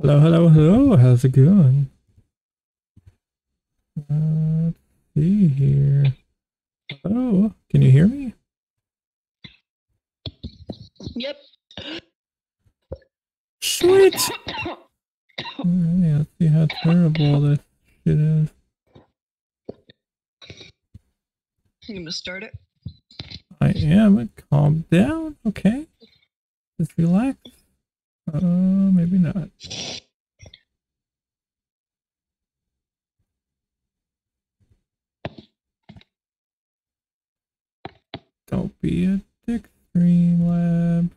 Hello, hello, hello. How's it going? Let's see here. Hello. Can you hear me? Yep. Sweet. All right, let's see how terrible this shit is. You gonna start it? I am. Calm down. Okay. Just relax. Maybe not. Don't be a dick, Streamlab.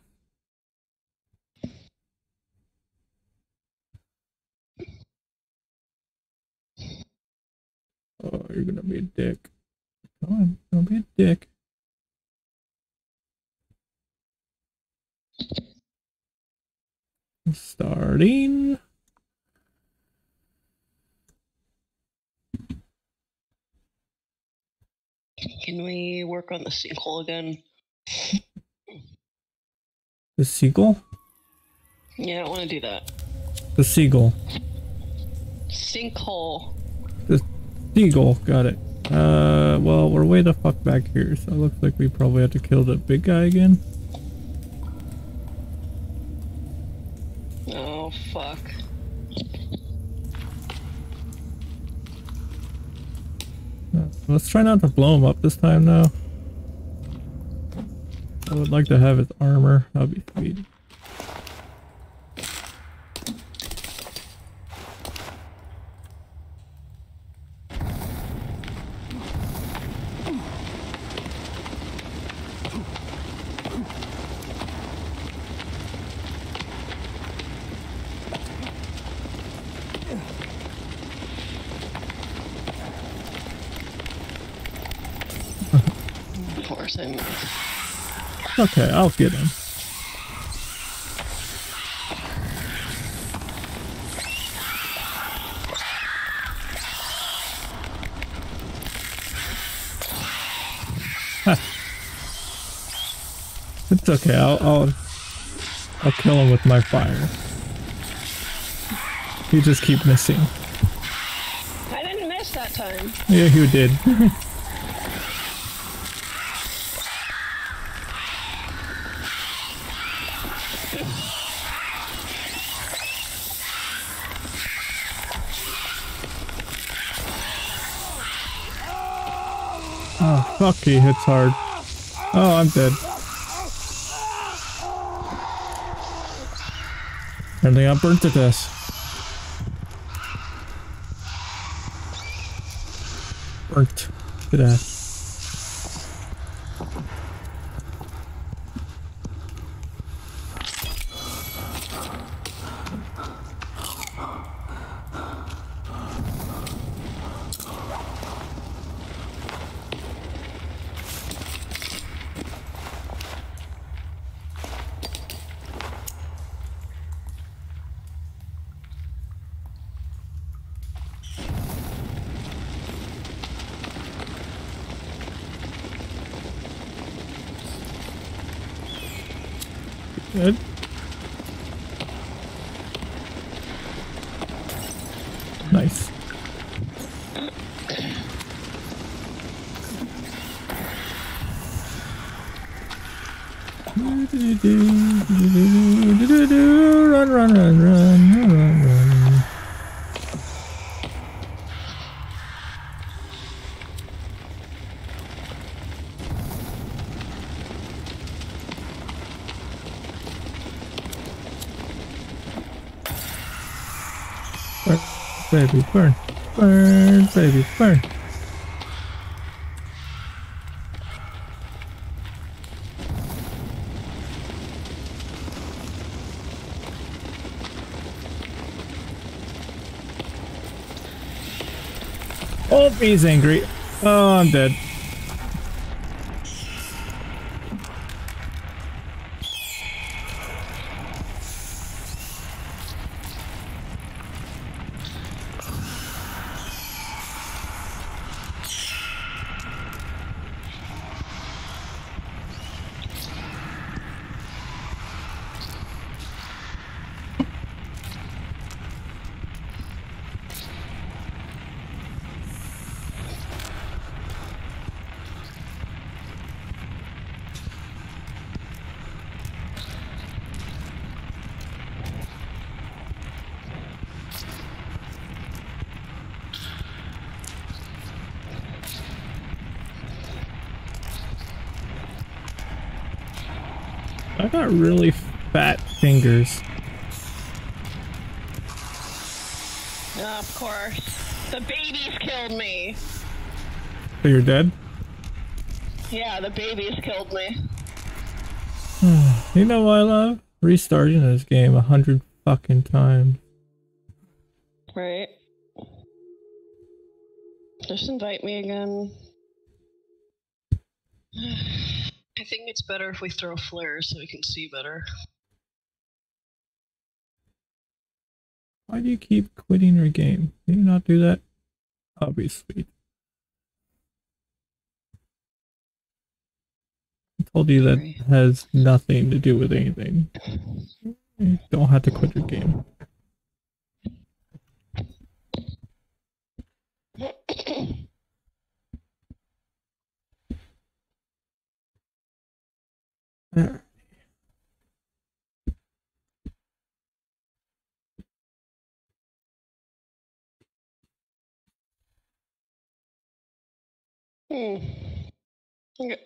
Oh, you're gonna be a dick. Come on, don't be a dick. Starting. Can we work on the sequel again? The sequel? Yeah, I want to do that. The seagull. Sinkhole. The seagull. Got it. Well, we're way the fuck back here, so it looks like we probably have to kill the big guy again. Oh, fuck. Let's try not to blow him up this time, though. I would like to have his armor. That would be sweet. Okay, I'll get him. Huh. It's okay. I'll kill him with my fire. You just keep missing. I didn't miss that time. Yeah, you did. Fuck, he hits hard. Oh, I'm dead. Apparently I'm burnt to this. Burnt to Baby, burn. Burn, baby, burn. Oh, he's angry. Oh, I'm dead. I got really fat fingers. Oh, of course. The babies killed me. So you're dead? Yeah, the babies killed me. You know what I love? Restarting this game 100 fucking times. Right. Just invite me again. I think it's better if we throw flares so we can see better. Why do you keep quitting your game? Can you not do that? That'll be sweet. I told you that has nothing to do with anything. You don't have to quit your game. There. I got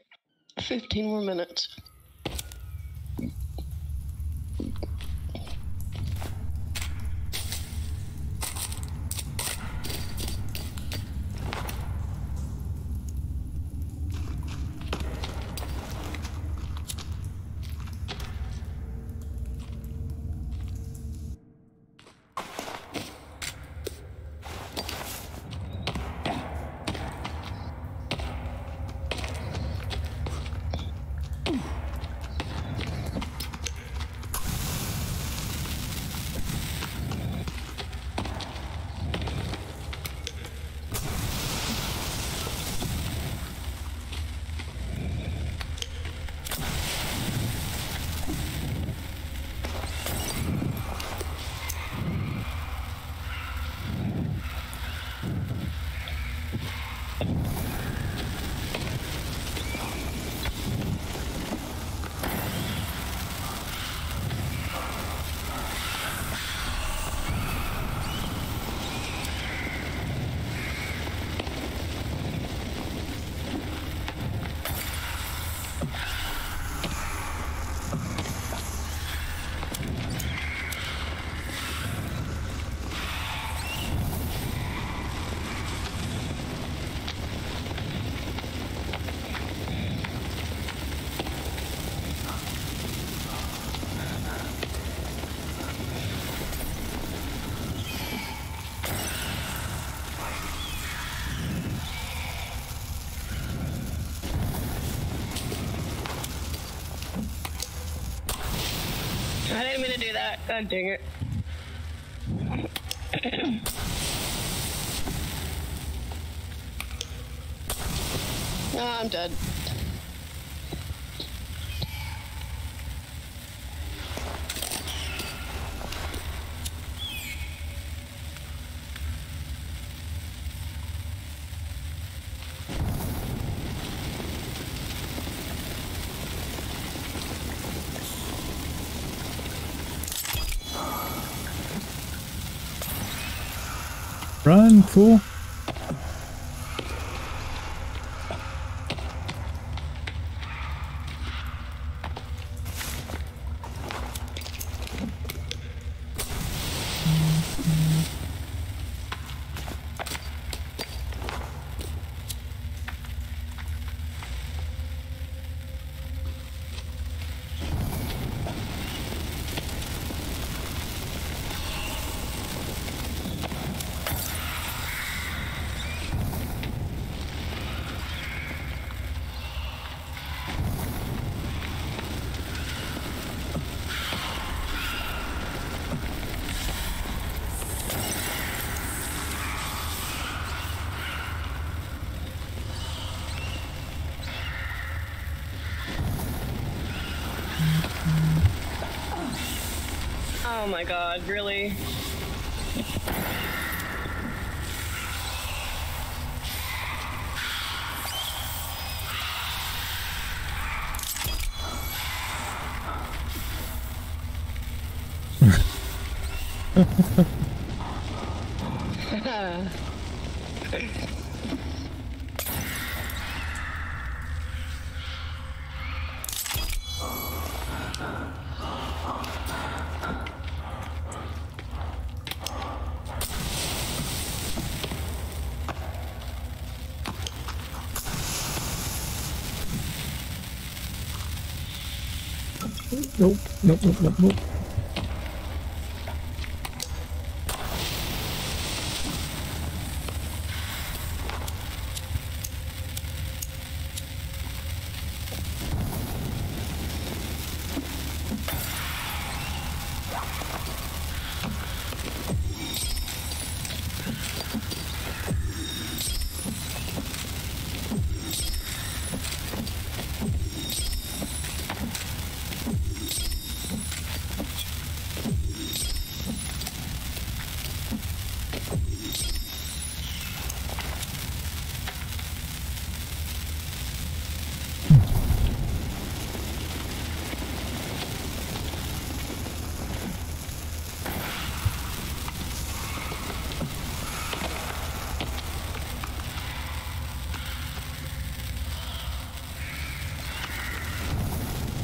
15 more minutes. God dang it. No, I'm dead. Run, fool. Oh my god, really? Nope.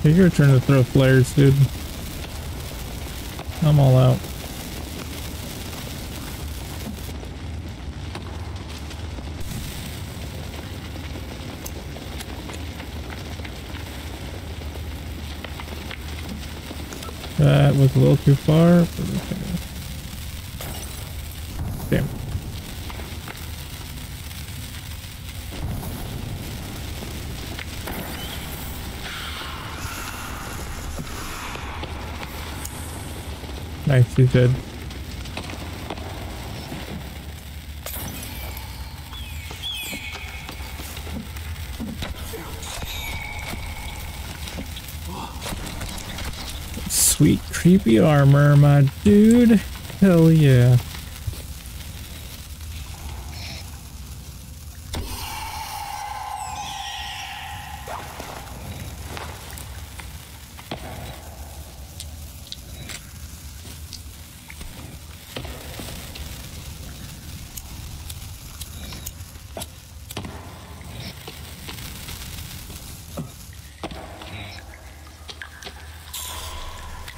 It's your turn to throw flares, dude. I'm all out. That was a little too far. Damn. Nice, he's dead. Sweet, creepy armor, my dude. Hell yeah.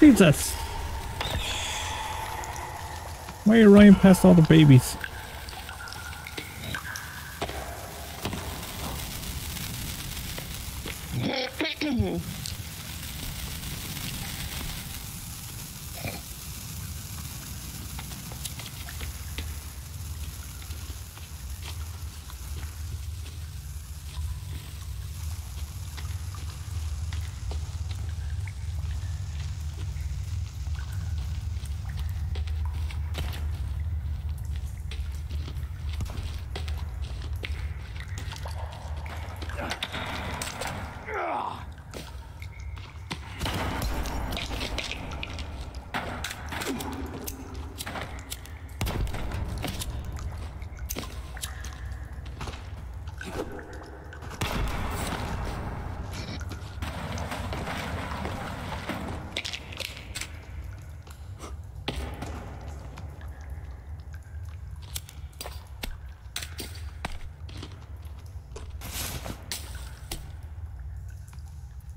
Jesus! Why are you running past all the babies?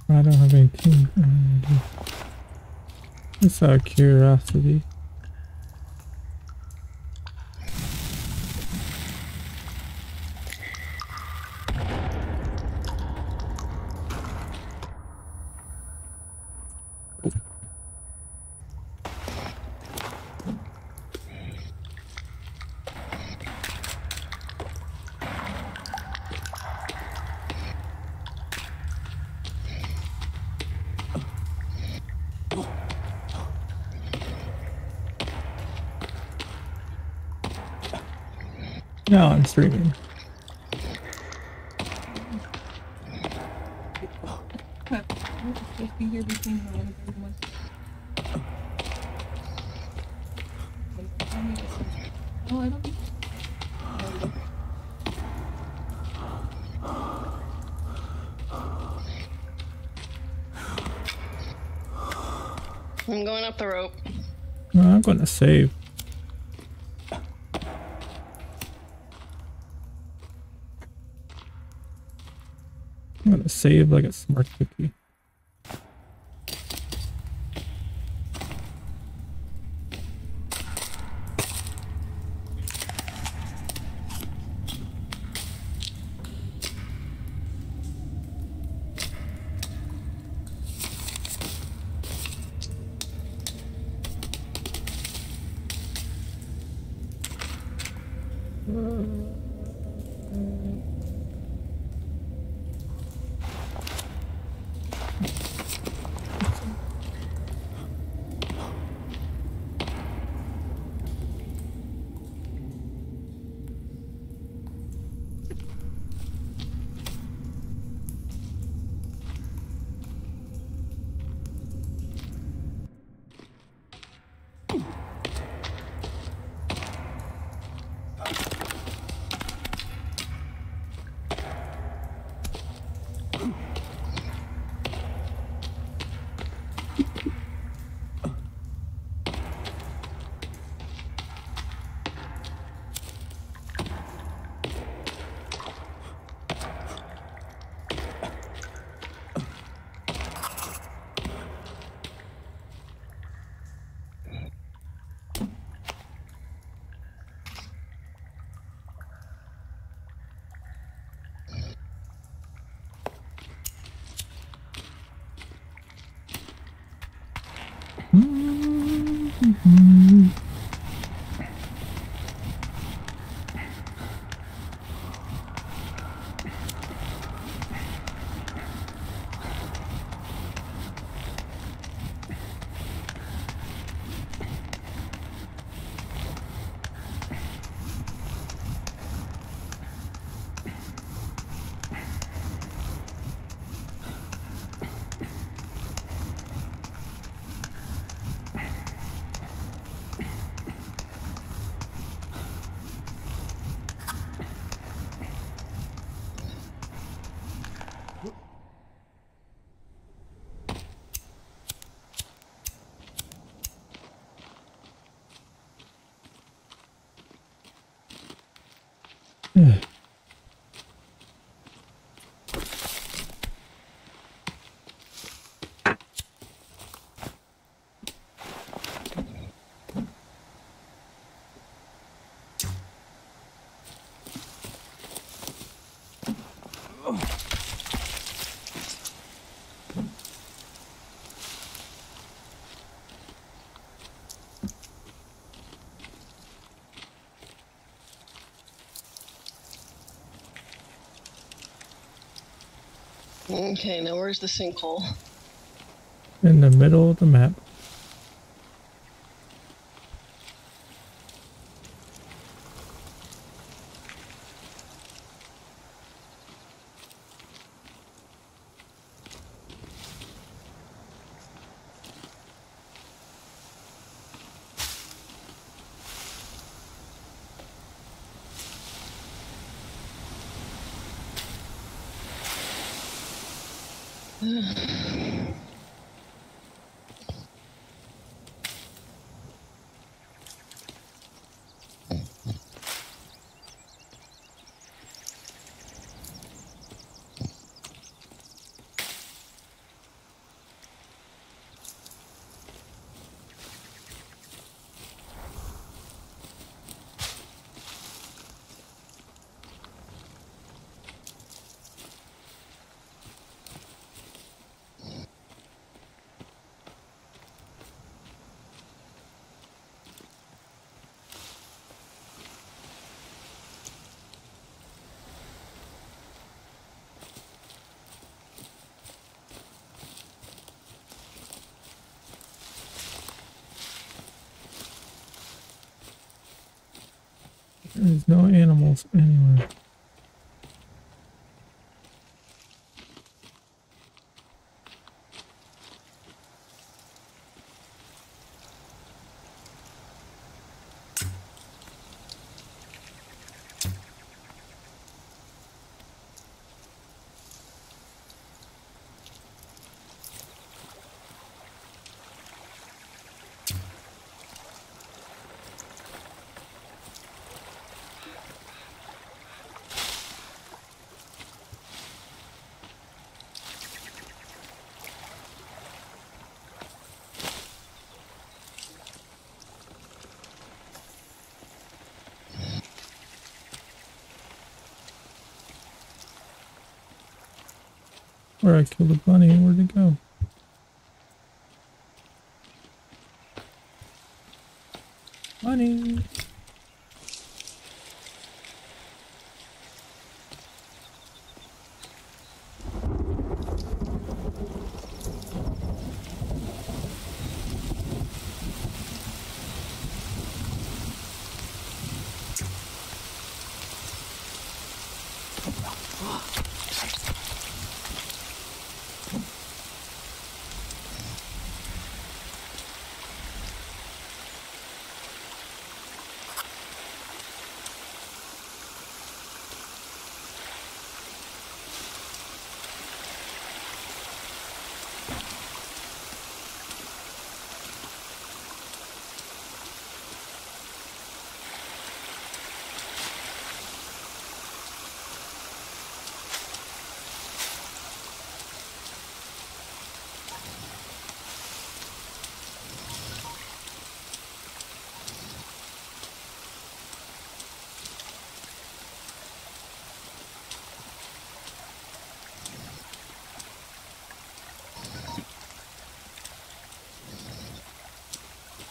I don't have anything. Just out of curiosity. No, I'm streaming. I'm going up the rope. No, I'm going to save. Save like a smart cookie. Okay, now where's the sinkhole? In the middle of the map. There's no animals anywhere. Where I killed a bunny, where'd it go? Bunny!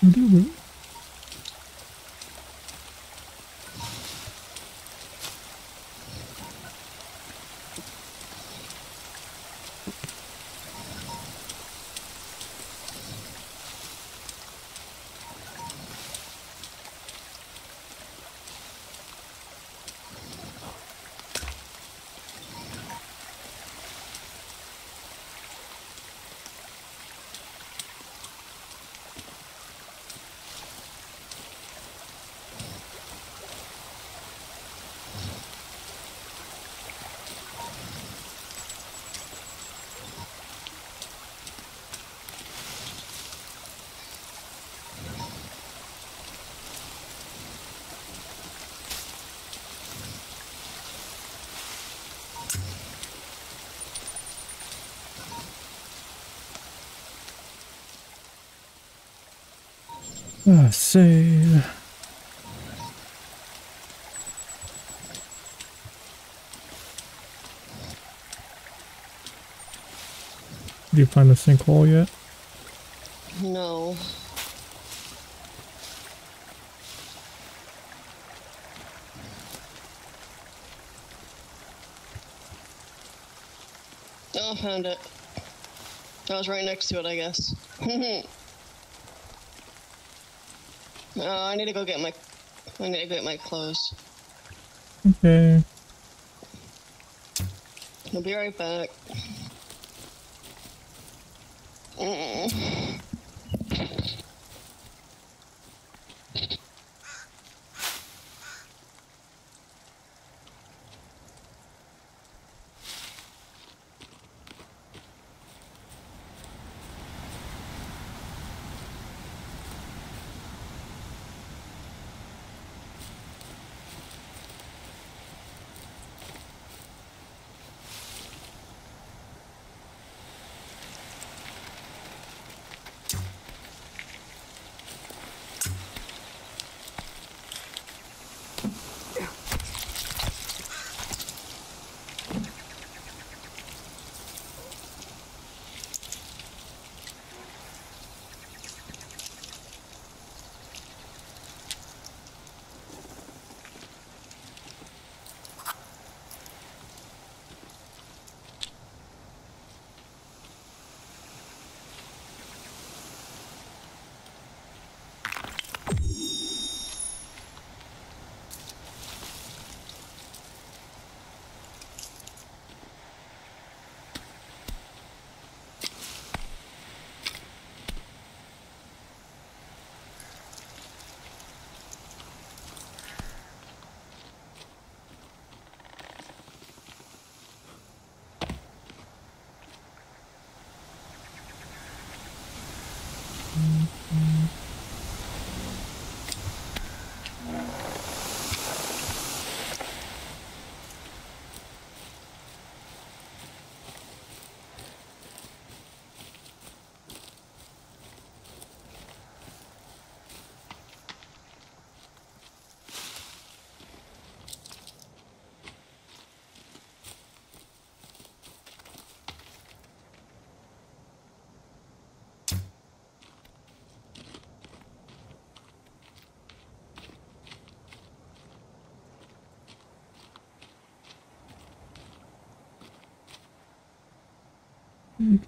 Mm-hmm. Save. Did you find the sinkhole yet? No. Oh, I found it. I was right next to it, I guess. I need to go get my. I need to get my clothes. Okay. I'll be right back.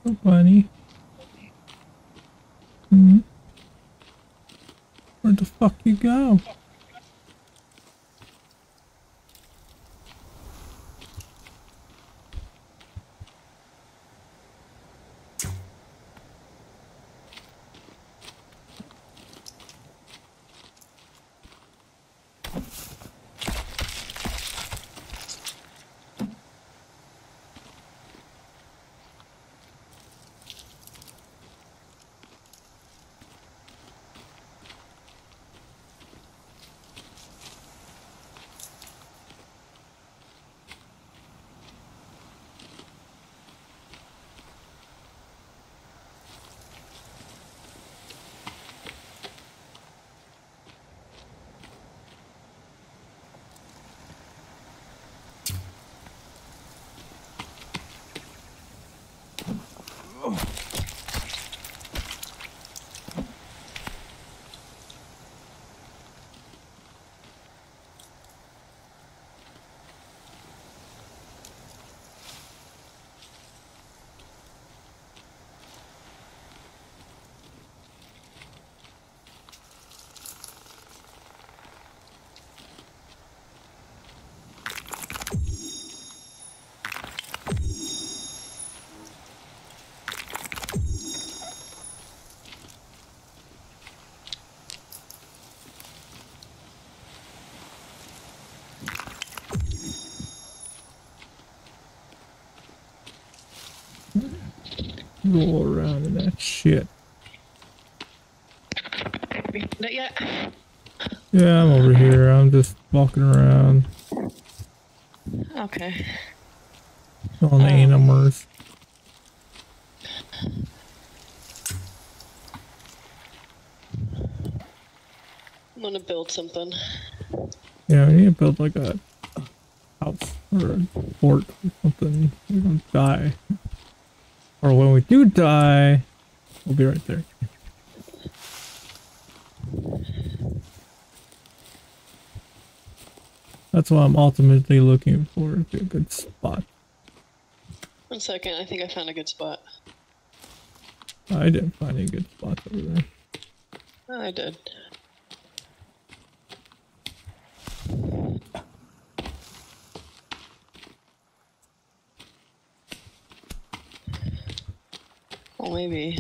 So funny. Hmm. Where the fuck you go? Roll around in that shit. Not yet. Yeah, I'm over here. I'm just walking around. Okay. On the animals. I'm gonna build something. Yeah, we need to build like a house or a fort or something. We don't die. Or when we do die, we'll be right there. That's what I'm ultimately looking for, a good spot. One second, I think I found a good spot. I didn't find any good spots over there. Oh, I did. Well, maybe.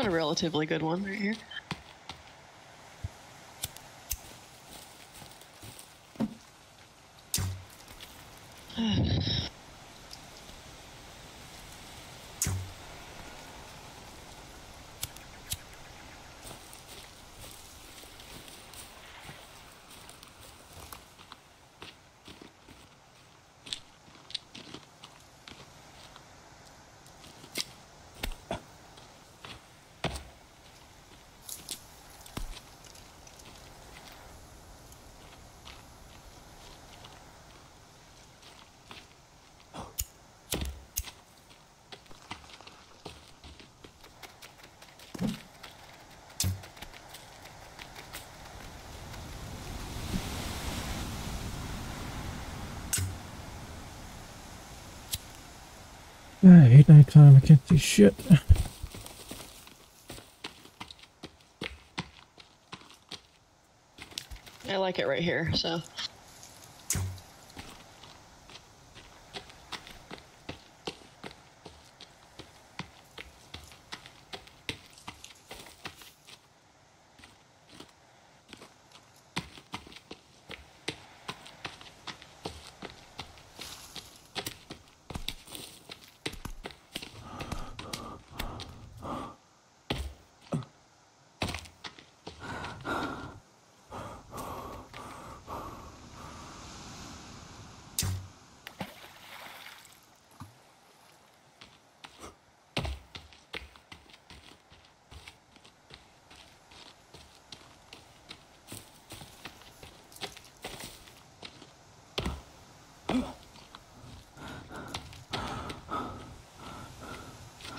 A relatively good one right here. I hate nighttime, I can't see shit. I like it right here, so.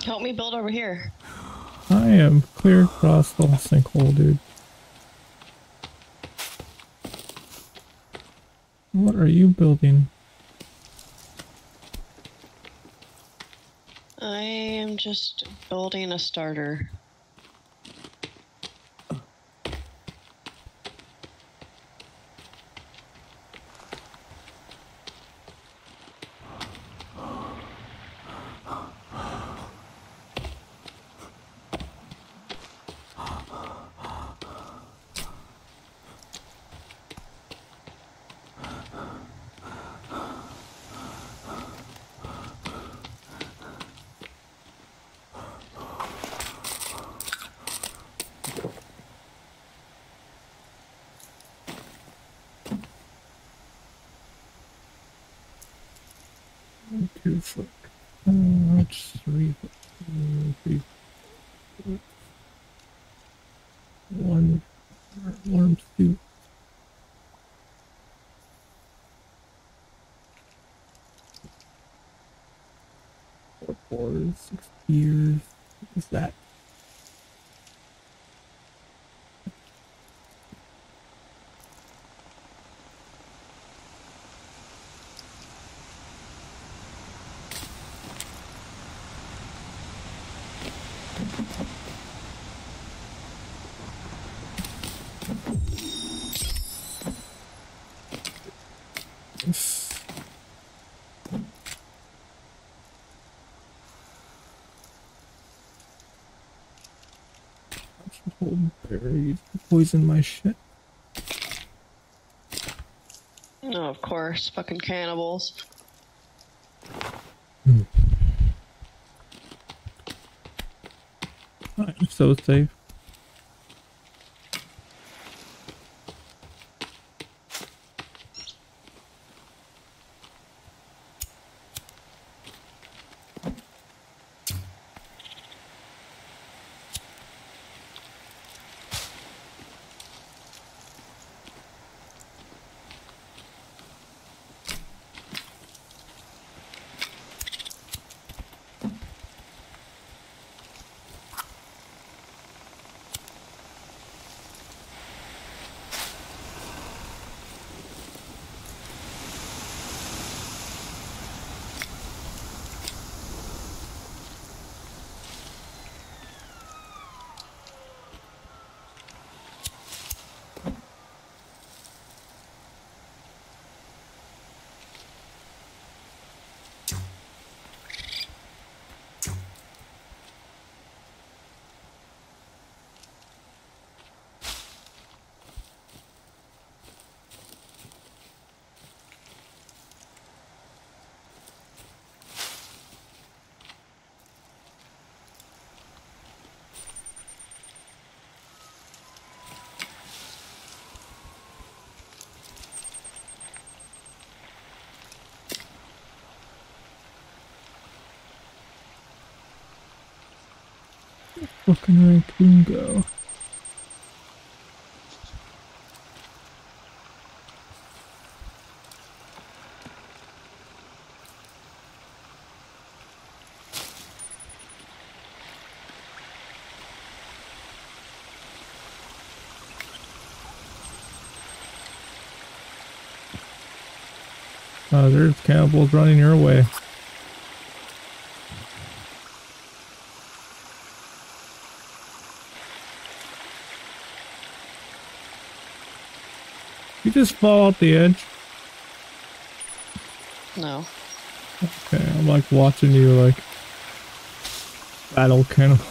Help me build over here. I am clear across the sinkhole, dude. What are you building? I am just building a starter. Poison my shit. Oh, of course, fucking cannibals. Hmm. Alright, so safe. Fucking raccoon go. There's cannibals running your way. Just fall off the edge? No. Okay, I'm like watching you like battle cannibal.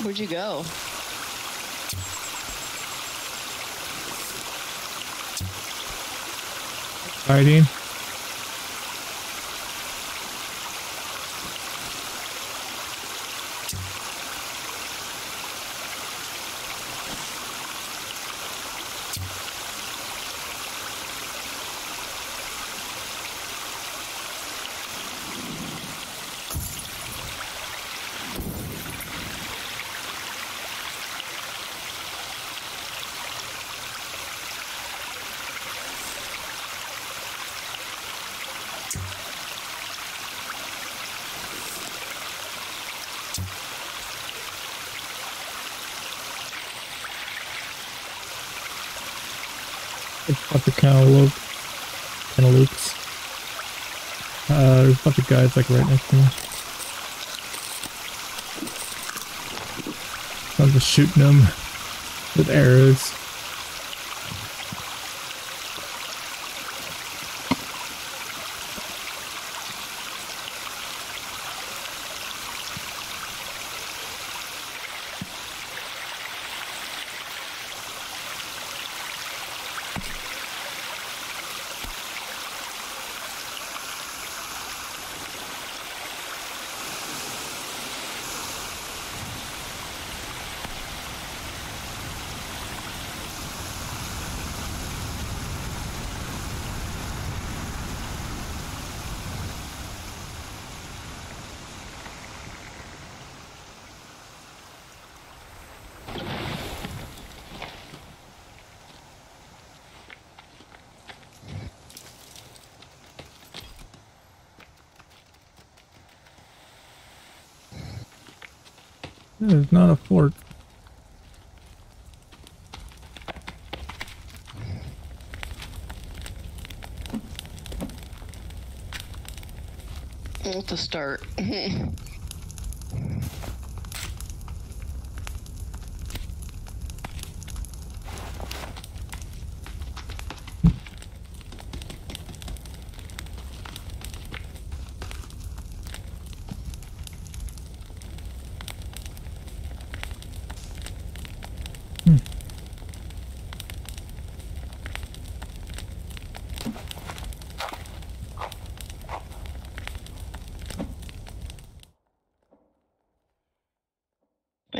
Where'd you go? Hiding. Fuck the cantaloupe. Cantaloupes. There's a bunch of guys like right next to me. So I'm just shooting them with arrows. There's not a fort. It's a start.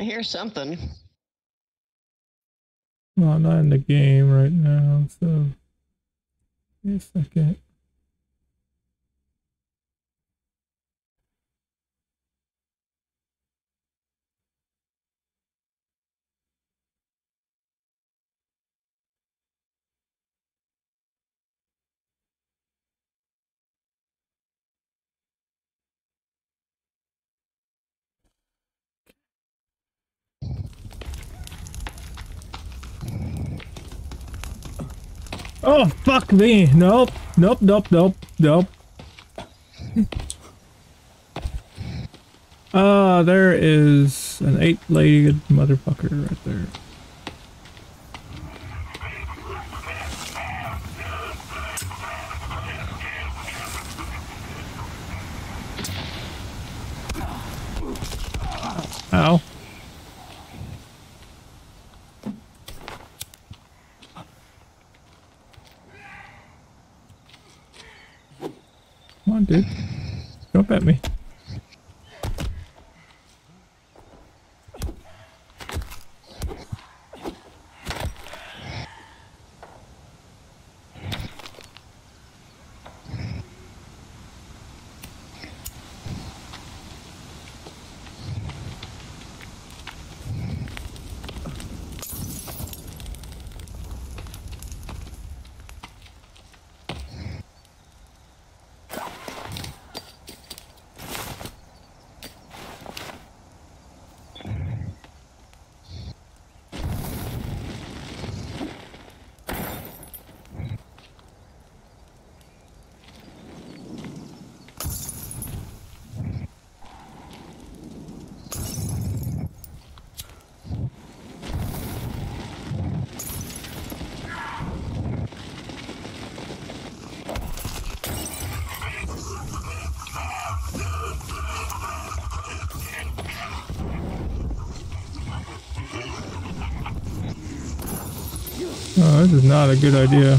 Here's something. Well, I'm not in the game right now, so wait a second. Oh, fuck me. Nope. Nope, nope, nope, nope. There is an 8-legged motherfucker right there. Ow. Dude, jump at me. Oh, this is not a good idea.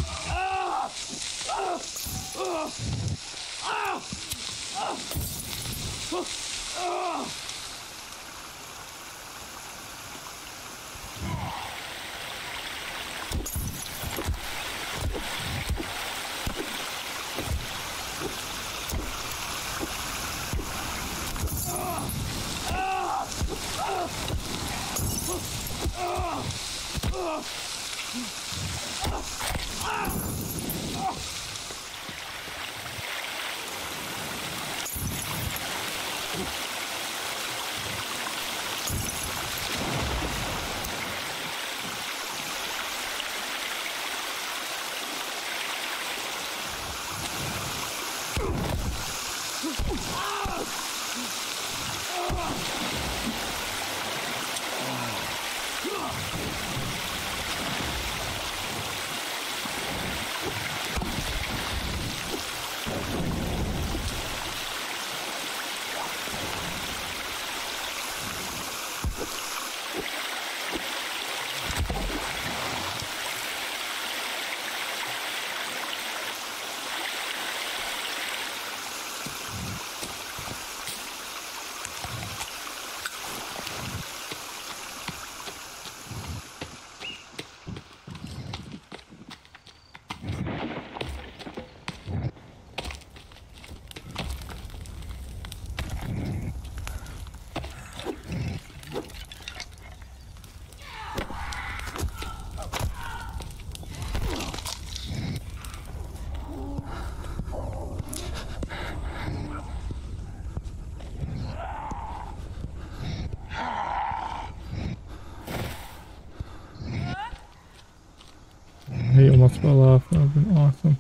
this well off. That would have been awesome.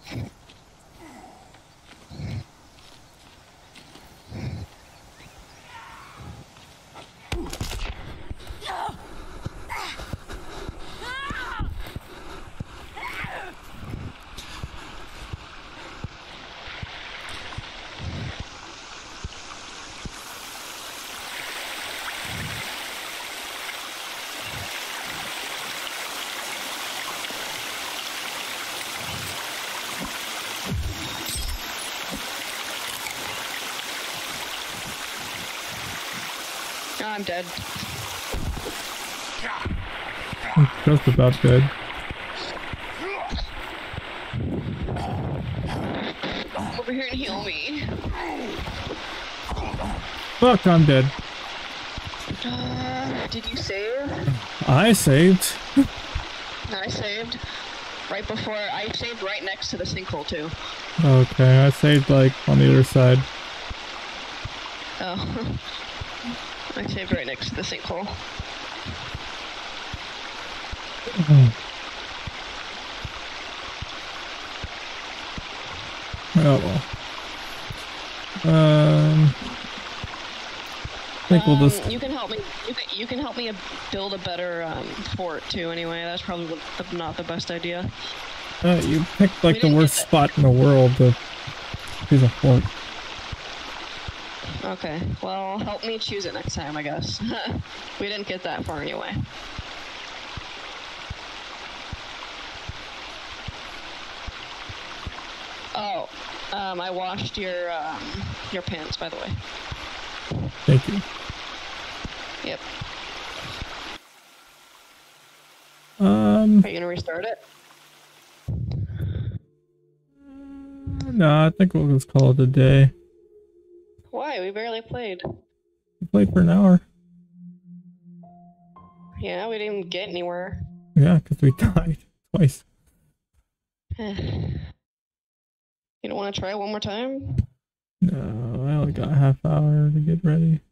I'm dead. I'm just about dead. Over here and heal me. Fuck, I'm dead. Did you save? I saved. I saved. Right before, I saved right next to the sinkhole too. Okay, I saved like on the other side. Oh. I saved right next to the sinkhole. Oh well. I think we'll just. You can help me. You can help me build a better fort too. Anyway, that's probably not the best idea. You picked like the worst spot in the world to choose a fort. Okay, well, help me choose it next time, I guess. We didn't get that far anyway. Oh, I washed your pants, by the way. Thank you. Yep. Are you gonna restart it? No, I think we'll just call it a day. Why? We barely played. We played for an hour. Yeah, we didn't get anywhere. Yeah, because we died twice. You don't want to try one more time? No, I only got a half hour to get ready.